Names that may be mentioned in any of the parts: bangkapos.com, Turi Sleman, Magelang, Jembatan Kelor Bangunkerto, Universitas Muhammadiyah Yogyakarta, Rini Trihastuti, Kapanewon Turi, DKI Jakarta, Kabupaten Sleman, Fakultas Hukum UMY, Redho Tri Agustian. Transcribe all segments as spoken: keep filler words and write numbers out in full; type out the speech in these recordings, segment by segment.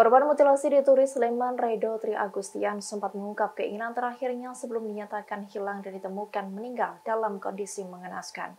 Korban mutilasi di Turi Sleman, Redho Tri Agustian sempat mengungkap keinginan terakhirnya sebelum dinyatakan hilang dan ditemukan meninggal dalam kondisi mengenaskan.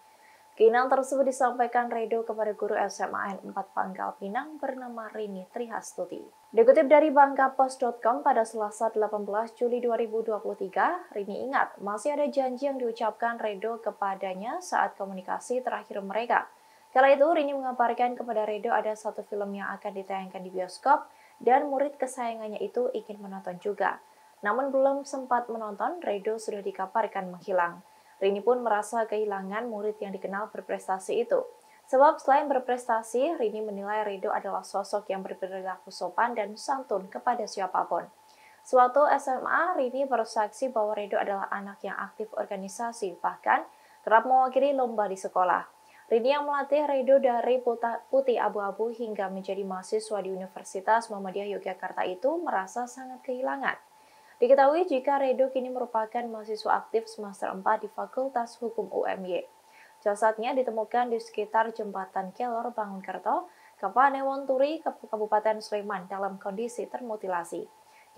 Keinginan tersebut disampaikan Redho kepada guru S M A N empat Pangkalpinang bernama Rini Trihastuti. Dikutip dari bangkapos titik com pada Selasa delapan belas Juli dua ribu dua puluh tiga, Rini ingat masih ada janji yang diucapkan Redho kepadanya saat komunikasi terakhir mereka. Kala itu, Rini mengabarkan kepada Redho ada satu film yang akan ditayangkan di bioskop dan murid kesayangannya itu ingin menonton juga. Namun belum sempat menonton, Redho sudah dikabarkan menghilang. Rini pun merasa kehilangan murid yang dikenal berprestasi itu. Sebab selain berprestasi, Rini menilai Redho adalah sosok yang berperilaku sopan dan santun kepada siapapun. Suatu S M A, Rini bersaksi bahwa Redho adalah anak yang aktif organisasi, bahkan kerap mewakili lomba di sekolah. Rini yang melatih Redho dari putih abu-abu hingga menjadi mahasiswa di Universitas Muhammadiyah Yogyakarta itu merasa sangat kehilangan. Diketahui jika Redho kini merupakan mahasiswa aktif semester empat di Fakultas Hukum U M Y. Jasadnya ditemukan di sekitar Jembatan Kelor Bangunkerto, Kapanewon Turi, Kabupaten Sleman dalam kondisi termutilasi.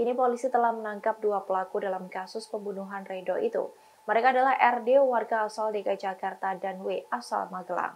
Kini polisi telah menangkap dua pelaku dalam kasus pembunuhan Redho itu. Mereka adalah R D warga asal D K I Jakarta dan W asal Magelang.